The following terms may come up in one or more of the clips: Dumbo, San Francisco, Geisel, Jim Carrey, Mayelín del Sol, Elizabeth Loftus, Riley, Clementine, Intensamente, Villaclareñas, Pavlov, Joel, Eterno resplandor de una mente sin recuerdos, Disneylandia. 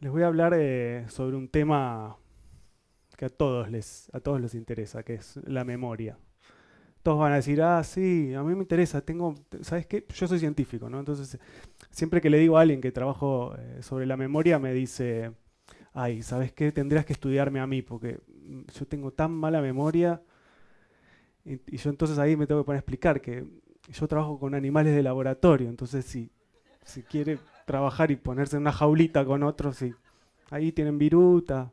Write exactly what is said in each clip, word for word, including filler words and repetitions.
Les voy a hablar eh, sobre un tema que a todos les, a todos les interesa, que es la memoria. Todos van a decir, ah, sí, a mí me interesa, tengo, ¿sabes qué? Yo soy científico, ¿no? Entonces, siempre que le digo a alguien que trabajo eh, sobre la memoria, me dice, ay, ¿sabes qué? Tendrías que estudiarme a mí, porque yo tengo tan mala memoria. Y, y yo entonces ahí me tengo que poner a explicar que yo trabajo con animales de laboratorio, entonces si, si quiere trabajar y ponerse en una jaulita con otros, sí. Ahí tienen viruta,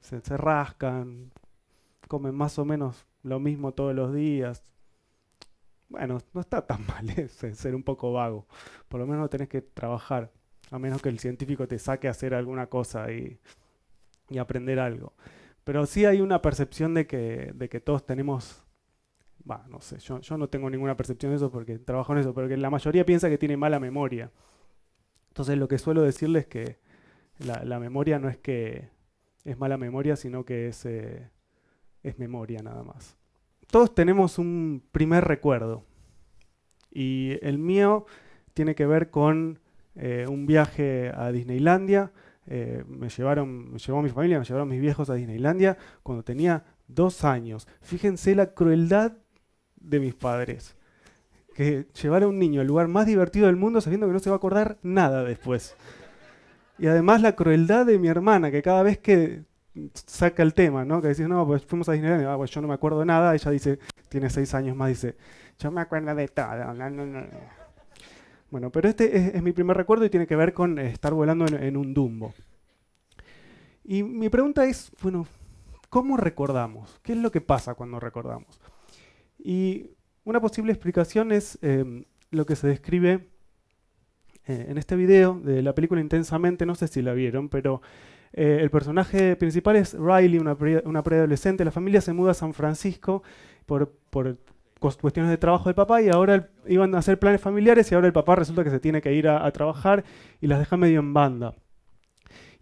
se, se rascan, comen más o menos lo mismo todos los días. Bueno, no está tan mal ese, ser un poco vago. Por lo menos no tenés que trabajar, a menos que el científico te saque a hacer alguna cosa y, y aprender algo. Pero sí hay una percepción de que, de que todos tenemos... Bah, no sé, yo, yo no tengo ninguna percepción de eso porque trabajo en eso, pero que la mayoría piensa que tiene mala memoria. Entonces lo que suelo decirles es que la, la memoria no es que es mala memoria, sino que es, eh, es memoria nada más. Todos tenemos un primer recuerdo y el mío tiene que ver con eh, un viaje a Disneylandia. Eh, me llevaron, me llevó mi familia, me llevaron mis viejos a Disneylandia cuando tenía dos años. Fíjense la crueldad de mis padres, que llevar a un niño al lugar más divertido del mundo sabiendo que no se va a acordar nada después. Y además la crueldad de mi hermana, que cada vez que saca el tema, ¿no? Que dice, no, pues fuimos a Disneylandia, ah, pues yo no me acuerdo nada, ella dice, tiene seis años más, dice, yo me acuerdo de todo, no, no, no. Bueno, pero este es, es mi primer recuerdo y tiene que ver con estar volando en, en un Dumbo. Y mi pregunta es, bueno, ¿cómo recordamos? ¿Qué es lo que pasa cuando recordamos? Y una posible explicación es eh, lo que se describe eh, en este video de la película Intensamente, no sé si la vieron, pero eh, el personaje principal es Riley, una, pre, una preadolescente. La familia se muda a San Francisco por, por cuestiones de trabajo del papá y ahora el, iban a hacer planes familiares y ahora el papá resulta que se tiene que ir a, a trabajar y las deja medio en banda.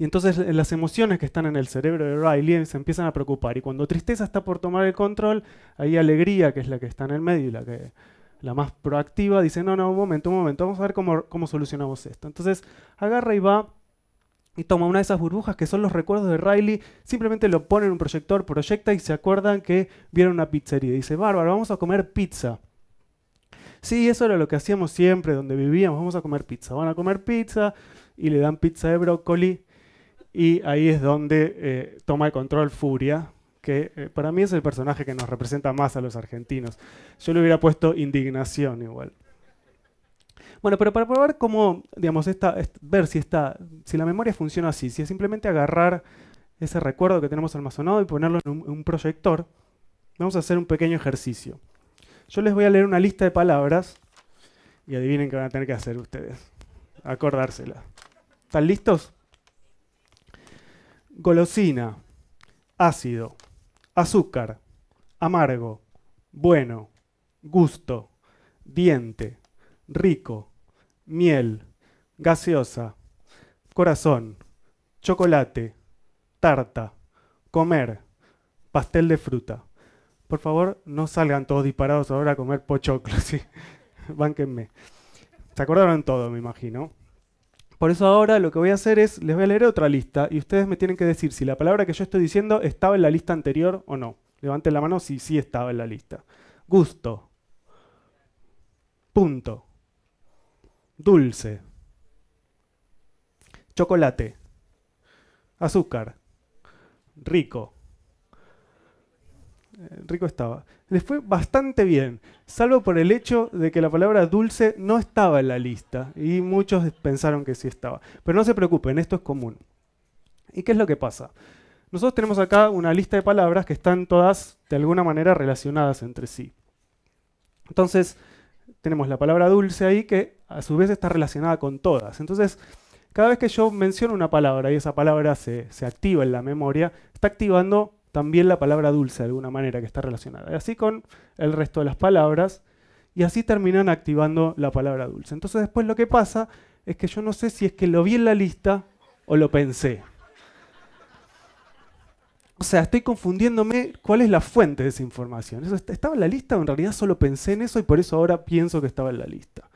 Y entonces las emociones que están en el cerebro de Riley se empiezan a preocupar. Y cuando tristeza está por tomar el control, ahí alegría, que es la que está en el medio y la, que, la más proactiva, dice, no, no, un momento, un momento, vamos a ver cómo, cómo solucionamos esto. Entonces agarra y va y toma una de esas burbujas que son los recuerdos de Riley, simplemente lo pone en un proyector, proyecta y se acuerdan que vieron una pizzería. Y dice, bárbaro, vamos a comer pizza. Sí, eso era lo que hacíamos siempre, donde vivíamos, vamos a comer pizza. Van a comer pizza y le dan pizza de brócoli. Y ahí es donde eh, toma el control Furia, que eh, para mí es el personaje que nos representa más a los argentinos. Yo le hubiera puesto indignación igual. Bueno, pero para probar cómo, digamos, esta, ver si, esta, si la memoria funciona así, si es simplemente agarrar ese recuerdo que tenemos almacenado y ponerlo en un, en un proyector, vamos a hacer un pequeño ejercicio. Yo les voy a leer una lista de palabras y adivinen qué van a tener que hacer ustedes. Acordársela. ¿Están listos? Golosina, ácido, azúcar, amargo, bueno, gusto, diente, rico, miel, gaseosa, corazón, chocolate, tarta, comer, pastel de fruta. Por favor, no salgan todos disparados ahora a comer pochoclos, ¿sí? Bánquenme. Se acordaron todo, me imagino. Por eso ahora lo que voy a hacer es, les voy a leer otra lista y ustedes me tienen que decir si la palabra que yo estoy diciendo estaba en la lista anterior o no. Levanten la mano si sí estaba en la lista. Gusto. Punto. Dulce. Chocolate. Azúcar. Rico. Eh, rico estaba. Les fue bastante bien, salvo por el hecho de que la palabra dulce no estaba en la lista y muchos pensaron que sí estaba. Pero no se preocupen, esto es común. ¿Y qué es lo que pasa? Nosotros tenemos acá una lista de palabras que están todas de alguna manera relacionadas entre sí. Entonces tenemos la palabra dulce ahí que a su vez está relacionada con todas. Entonces cada vez que yo menciono una palabra y esa palabra se, se activa en la memoria, está activando también la palabra dulce de alguna manera que está relacionada. Así con el resto de las palabras y así terminan activando la palabra dulce. Entonces después lo que pasa es que yo no sé si es que lo vi en la lista o lo pensé. O sea, estoy confundiéndome cuál es la fuente de esa información. ¿Eso estaba en la lista o en realidad solo pensé en eso y por eso ahora pienso que estaba en la lista?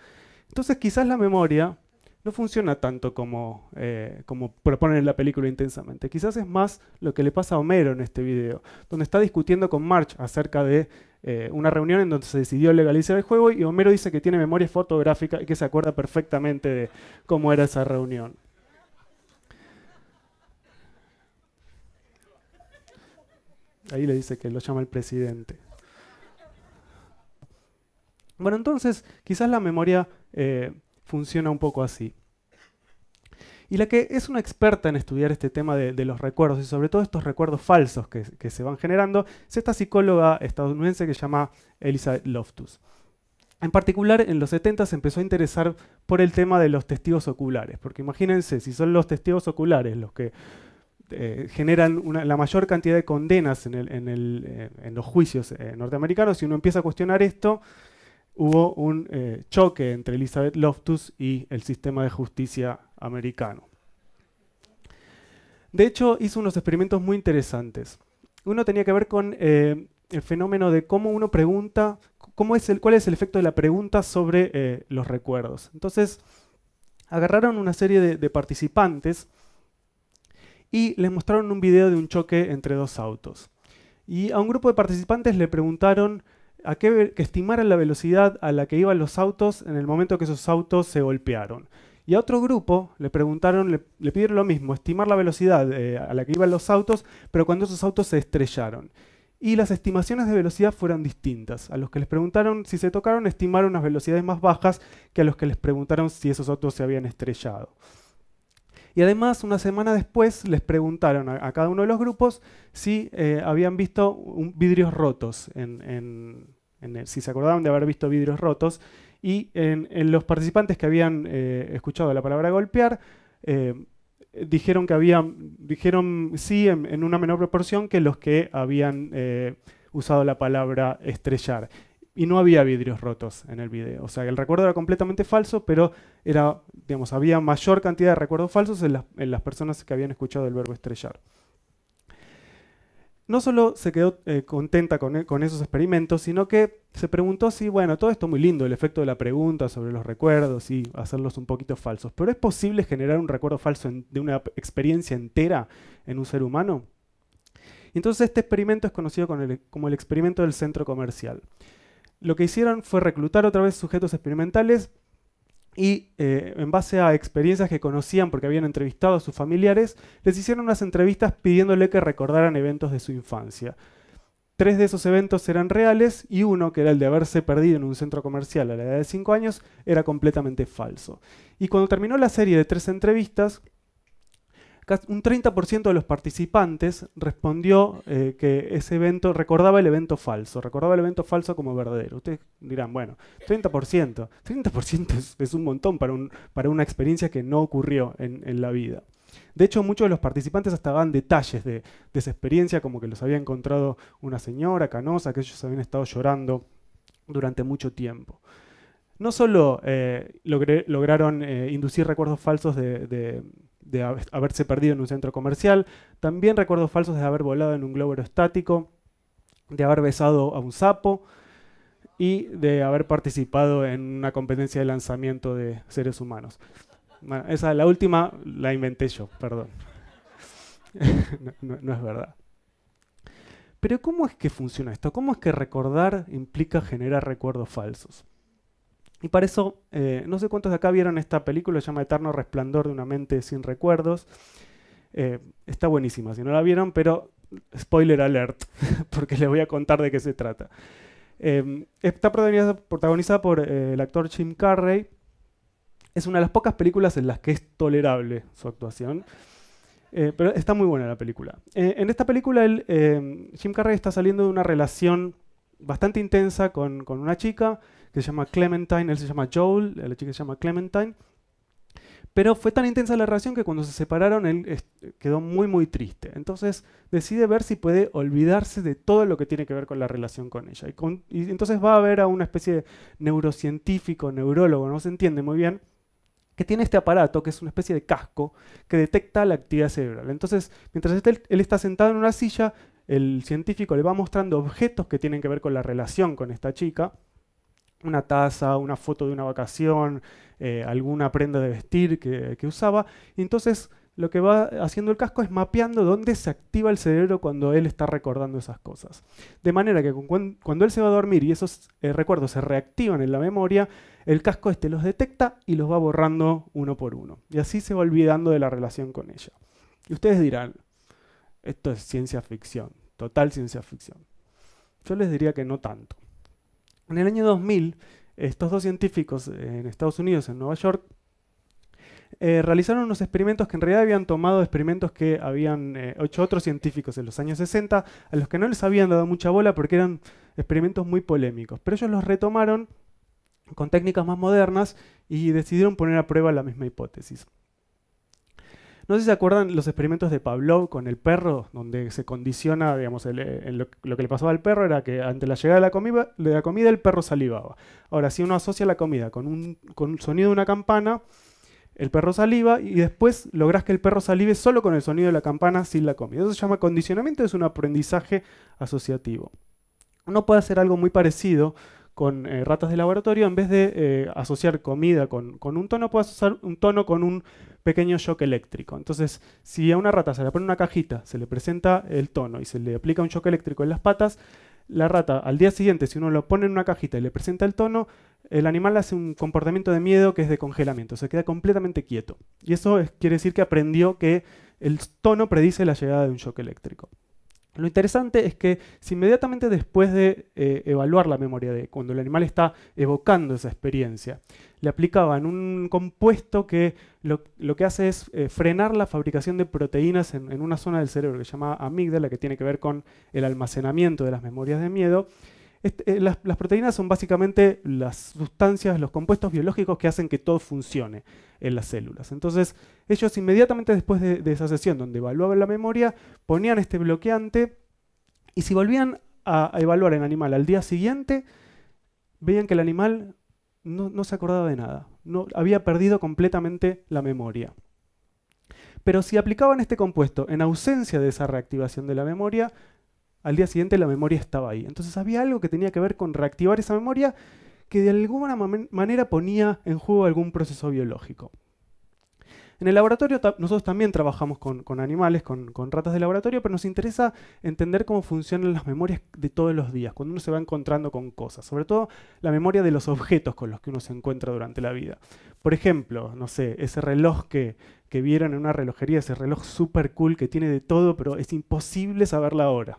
Entonces quizás la memoria no funciona tanto como, eh, como proponen en la película Intensamente. Quizás es más lo que le pasa a Homero en este video, donde está discutiendo con Marge acerca de eh, una reunión en donde se decidió legalizar el juego y Homero dice que tiene memoria fotográfica y que se acuerda perfectamente de cómo era esa reunión. Ahí le dice que lo llama el presidente. Bueno, entonces, quizás la memoria eh, funciona un poco así. Y la que es una experta en estudiar este tema de, de los recuerdos, y sobre todo estos recuerdos falsos que, que se van generando, es esta psicóloga estadounidense que se llama Elizabeth Loftus. En particular, en los setenta se empezó a interesar por el tema de los testigos oculares, porque imagínense, si son los testigos oculares los que Eh, generan una, la mayor cantidad de condenas en, el, en, el, eh, en los juicios eh, norteamericanos. Si uno empieza a cuestionar esto, hubo un eh, choque entre Elizabeth Loftus y el sistema de justicia americano. De hecho, hizo unos experimentos muy interesantes. Uno tenía que ver con eh, el fenómeno de cómo uno pregunta, cómo es el, cuál es el efecto de la pregunta sobre eh, los recuerdos. Entonces, agarraron una serie de, de participantes y les mostraron un video de un choque entre dos autos. Y a un grupo de participantes le preguntaron a qué que estimaran la velocidad a la que iban los autos en el momento que esos autos se golpearon. Y a otro grupo le preguntaron, le, le pidieron lo mismo, estimar la velocidad eh, a la que iban los autos, pero cuando esos autos se estrellaron. Y las estimaciones de velocidad fueron distintas. A los que les preguntaron si se tocaron, estimaron las velocidades más bajas que a los que les preguntaron si esos autos se habían estrellado. Y además, una semana después, les preguntaron a, a cada uno de los grupos si eh, habían visto un, vidrios rotos, en, en, en el, si se acordaban de haber visto vidrios rotos. Y en, en los participantes que habían eh, escuchado la palabra golpear, eh, dijeron que habían, dijeron sí en, en una menor proporción que los que habían eh, usado la palabra estrellar. Y no había vidrios rotos en el video. O sea, el recuerdo era completamente falso, pero era, digamos, había mayor cantidad de recuerdos falsos en las, en las personas que habían escuchado el verbo estrellar. No solo se quedó eh, contenta con, con esos experimentos, sino que se preguntó si, bueno, todo esto muy lindo, el efecto de la pregunta sobre los recuerdos y hacerlos un poquito falsos, pero ¿es posible generar un recuerdo falso en, de una experiencia entera en un ser humano? Y entonces este experimento es conocido con el, como el experimento del centro comercial. Lo que hicieron fue reclutar otra vez sujetos experimentales y eh, en base a experiencias que conocían porque habían entrevistado a sus familiares, les hicieron unas entrevistas pidiéndole que recordaran eventos de su infancia. Tres de esos eventos eran reales y uno, que era el de haberse perdido en un centro comercial a la edad de cinco años, era completamente falso. Y cuando terminó la serie de tres entrevistas, un treinta por ciento de los participantes respondió eh, que ese evento recordaba el evento falso, recordaba el evento falso como verdadero. Ustedes dirán, bueno, treinta por ciento. treinta por ciento es, es un montón para, un, para una experiencia que no ocurrió en, en la vida. De hecho, muchos de los participantes hasta daban detalles de, de esa experiencia, como que los había encontrado una señora canosa, que ellos habían estado llorando durante mucho tiempo. No solo eh, logre, lograron eh, inducir recuerdos falsos de... de de haberse perdido en un centro comercial, también recuerdos falsos de haber volado en un globo aerostático, de haber besado a un sapo y de haber participado en una competencia de lanzamiento de seres humanos. Bueno, esa, la última, la inventé yo, perdón. no, no, no es verdad. Pero ¿cómo es que funciona esto? ¿Cómo es que recordar implica generar recuerdos falsos? Y para eso, eh, no sé cuántos de acá vieron esta película, se llama Eterno resplandor de una mente sin recuerdos. Eh, está buenísima, si no la vieron, pero spoiler alert, porque les voy a contar de qué se trata. Eh, está protagonizada por eh, el actor Jim Carrey. Es una de las pocas películas en las que es tolerable su actuación. Eh, pero está muy buena la película. Eh, en esta película, el, eh, Jim Carrey está saliendo de una relación bastante intensa con, con una chica que se llama Clementine, él se llama Joel, la chica se llama Clementine. Pero fue tan intensa la relación que cuando se separaron él quedó muy muy triste. Entonces decide ver si puede olvidarse de todo lo que tiene que ver con la relación con ella. Y, con, y entonces va a ver a una especie de neurocientífico, neurólogo, no se entiende muy bien, que tiene este aparato, que es una especie de casco, que detecta la actividad cerebral. Entonces, mientras él, él está sentado en una silla, el científico le va mostrando objetos que tienen que ver con la relación con esta chica, una taza, una foto de una vacación, eh, alguna prenda de vestir que, que usaba. Y entonces lo que va haciendo el casco es mapeando dónde se activa el cerebro cuando él está recordando esas cosas. De manera que cuando él se va a dormir y esos eh, recuerdos se reactivan en la memoria, el casco este los detecta y los va borrando uno por uno. Y así se va olvidando de la relación con ella. Y ustedes dirán, esto es ciencia ficción, total ciencia ficción. Yo les diría que no tanto. En el año dos mil, estos dos científicos en Estados Unidos, en Nueva York, eh, realizaron unos experimentos que en realidad habían tomado experimentos que habían eh, hecho otros científicos en los años sesenta, a los que no les habían dado mucha bola porque eran experimentos muy polémicos. Pero ellos los retomaron con técnicas más modernas y decidieron poner a prueba la misma hipótesis. No sé si se acuerdan los experimentos de Pavlov con el perro, donde se condiciona, digamos, el, el, lo, lo que le pasaba al perro era que ante la llegada de la, comida, de la comida el perro salivaba. Ahora, si uno asocia la comida con un, con un sonido de una campana, el perro saliva y después lográs que el perro salive solo con el sonido de la campana sin la comida. Eso se llama condicionamiento, es un aprendizaje asociativo. Uno puede hacer algo muy parecido con eh, ratas de laboratorio. En vez de eh, asociar comida con, con un tono, puedes asociar un tono con un pequeño shock eléctrico. Entonces, si a una rata se le pone una cajita, se le presenta el tono y se le aplica un shock eléctrico en las patas, la rata al día siguiente, si uno lo pone en una cajita y le presenta el tono, el animal hace un comportamiento de miedo que es de congelamiento, se queda completamente quieto. Y eso es, quiere decir que aprendió que el tono predice la llegada de un shock eléctrico. Lo interesante es que si inmediatamente después de eh, evaluar la memoria, de cuando el animal está evocando esa experiencia, le aplicaban un compuesto que lo, lo que hace es eh, frenar la fabricación de proteínas en, en una zona del cerebro que se llama amígdala, que tiene que ver con el almacenamiento de las memorias de miedo. Este, eh, las, las proteínas son básicamente las sustancias, los compuestos biológicos que hacen que todo funcione en las células. Entonces, ellos inmediatamente después de, de esa sesión donde evaluaban la memoria, ponían este bloqueante y si volvían a, a evaluar en animal al día siguiente, veían que el animal no, no se acordaba de nada, no, había perdido completamente la memoria. Pero si aplicaban este compuesto en ausencia de esa reactivación de la memoria, al día siguiente la memoria estaba ahí. Entonces había algo que tenía que ver con reactivar esa memoria que de alguna manera ponía en juego algún proceso biológico. En el laboratorio ta nosotros también trabajamos con, con animales, con, con ratas de laboratorio, pero nos interesa entender cómo funcionan las memorias de todos los días, cuando uno se va encontrando con cosas, sobre todo la memoria de los objetos con los que uno se encuentra durante la vida. Por ejemplo, no sé, ese reloj que, que vieron en una relojería, ese reloj súper cool que tiene de todo, pero es imposible saber la hora.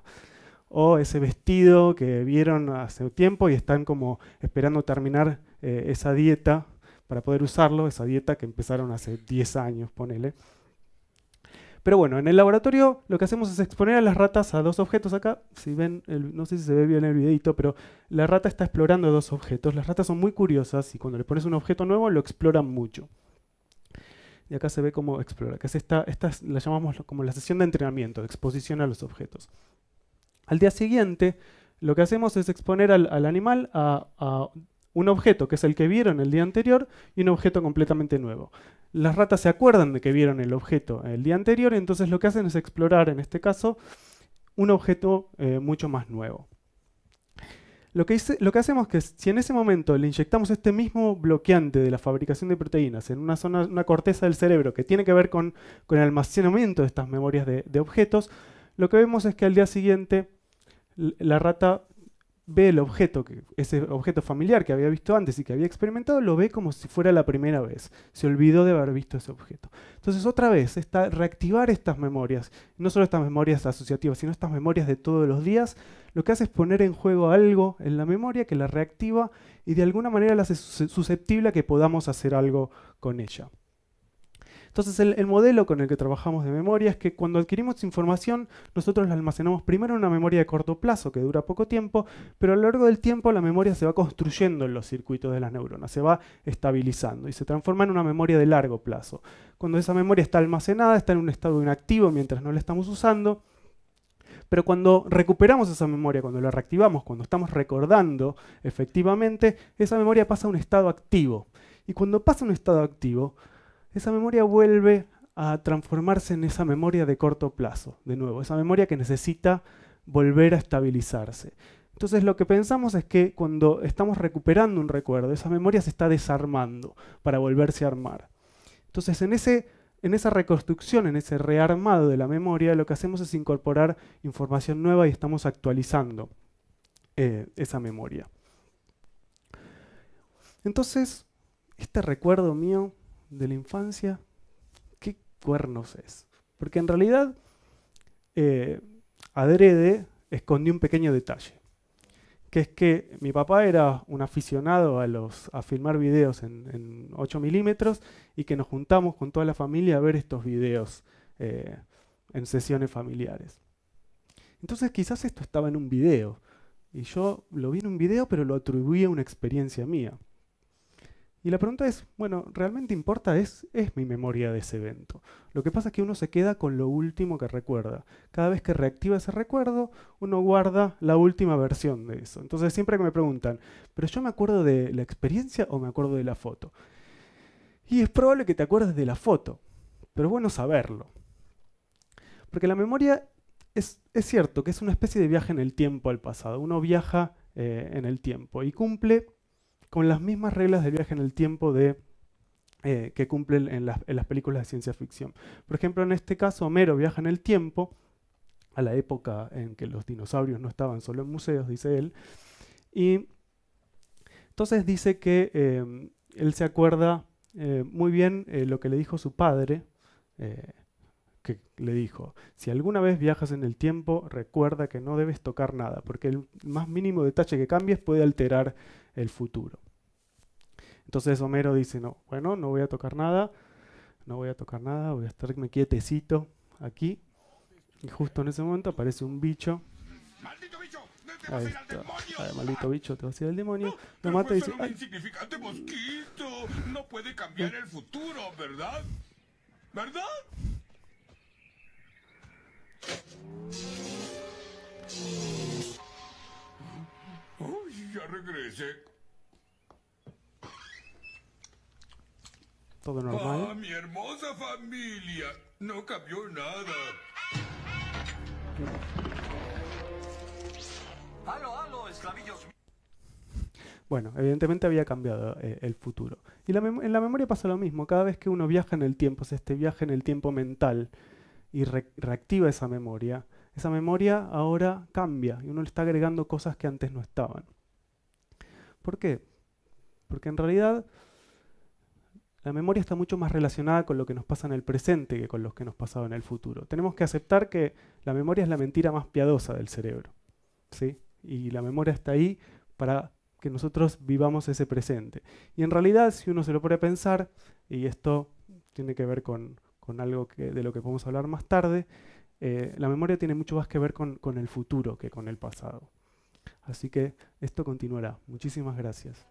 O ese vestido que vieron hace tiempo y están como esperando terminar eh, esa dieta para poder usarlo, esa dieta que empezaron hace diez años, ponele. Pero bueno, en el laboratorio lo que hacemos es exponer a las ratas a dos objetos acá. Si ven, el, no sé si se ve bien el videito, pero la rata está explorando dos objetos. Las ratas son muy curiosas y cuando le pones un objeto nuevo lo exploran mucho. Y acá se ve cómo explora, que es esta, esta es, la llamamos como la sesión de entrenamiento, de exposición a los objetos. Al día siguiente, lo que hacemos es exponer al, al animal a, a un objeto que es el que vieron el día anterior y un objeto completamente nuevo. Las ratas se acuerdan de que vieron el objeto el día anterior, entonces lo que hacen es explorar, en este caso, un objeto eh, mucho más nuevo. Lo que, hice, lo que hacemos es que si en ese momento le inyectamos este mismo bloqueante de la fabricación de proteínas en una zona, una corteza del cerebro que tiene que ver con, con el almacenamiento de estas memorias de, de objetos, lo que vemos es que al día siguiente la rata ve el objeto, que, ese objeto familiar que había visto antes y que había experimentado, lo ve como si fuera la primera vez. Se olvidó de haber visto ese objeto. Entonces, otra vez, está reactivar estas memorias, no solo estas memorias asociativas, sino estas memorias de todos los días, lo que hace es poner en juego algo en la memoria que la reactiva y de alguna manera la hace susceptible a que podamos hacer algo con ella. Entonces el, el modelo con el que trabajamos de memoria es que cuando adquirimos información nosotros la almacenamos primero en una memoria de corto plazo que dura poco tiempo, pero a lo largo del tiempo la memoria se va construyendo en los circuitos de las neuronas, se va estabilizando y se transforma en una memoria de largo plazo. Cuando esa memoria está almacenada, está en un estado inactivo mientras no la estamos usando, pero cuando recuperamos esa memoria, cuando la reactivamos, cuando estamos recordando efectivamente, esa memoria pasa a un estado activo. Y cuando pasa a un estado activo, esa memoria vuelve a transformarse en esa memoria de corto plazo, de nuevo, esa memoria que necesita volver a estabilizarse. Entonces lo que pensamos es que cuando estamos recuperando un recuerdo, esa memoria se está desarmando para volverse a armar. Entonces en, ese, en esa reconstrucción, en ese rearmado de la memoria, lo que hacemos es incorporar información nueva y estamos actualizando eh, esa memoria. Entonces, este recuerdo mío de la infancia, ¿qué cuernos es? Porque en realidad, eh, adrede, escondí un pequeño detalle, que es que mi papá era un aficionado a, los, a filmar videos en, en ocho milímetros y que nos juntamos con toda la familia a ver estos videos eh, en sesiones familiares. Entonces quizás esto estaba en un video, y yo lo vi en un video pero lo atribuí a una experiencia mía. Y la pregunta es, bueno, ¿realmente importa? Es, es mi memoria de ese evento. Lo que pasa es que uno se queda con lo último que recuerda. Cada vez que reactiva ese recuerdo, uno guarda la última versión de eso. Entonces siempre que me preguntan, ¿pero yo me acuerdo de la experiencia o me acuerdo de la foto? Y es probable que te acuerdes de la foto, pero es bueno saberlo. Porque la memoria es, es cierto que es una especie de viaje en el tiempo al pasado. Uno viaja eh, en el tiempo y cumple con las mismas reglas de viaje en el tiempo de, eh, que cumplen en las, en las películas de ciencia ficción. Por ejemplo, en este caso, Homero viaja en el tiempo, a la época en que los dinosaurios no estaban solo en museos, dice él, y entonces dice que eh, él se acuerda eh, muy bien eh, lo que le dijo su padre, eh, que le dijo, si alguna vez viajas en el tiempo, recuerda que no debes tocar nada, porque el más mínimo detalle que cambies puede alterar el futuro. Entonces Homero dice, no, bueno, no voy a tocar nada, no voy a tocar nada, voy a estarme quietecito aquí. Y justo en ese momento aparece un bicho. ¡Maldito bicho! ¡No te vas a ir al demonio! Ay, maldito bicho, te vas a ir al demonio. Lo mata y dice, ¡ay! Insignificante mosquito, no puede cambiar el futuro, ¿verdad? ¿Verdad? Uy, ya regresé. Todo normal. Ah, mi hermosa familia. No cambió nada. Halo, halo, esclavillos. Bueno, evidentemente había cambiado eh, el futuro. Y la en la memoria pasa lo mismo. Cada vez que uno viaja en el tiempo, es este viaje en el tiempo mental, y re reactiva esa memoria, esa memoria ahora cambia y uno le está agregando cosas que antes no estaban. ¿Por qué? Porque en realidad la memoria está mucho más relacionada con lo que nos pasa en el presente que con lo que nos pasaba en el futuro. Tenemos que aceptar que la memoria es la mentira más piadosa del cerebro, ¿sí? Y la memoria está ahí para que nosotros vivamos ese presente. Y en realidad, si uno se lo pone a pensar, y esto tiene que ver con con algo que, de lo que podemos hablar más tarde, eh, la memoria tiene mucho más que ver con, con el futuro que con el pasado. Así que esto continuará. Muchísimas gracias.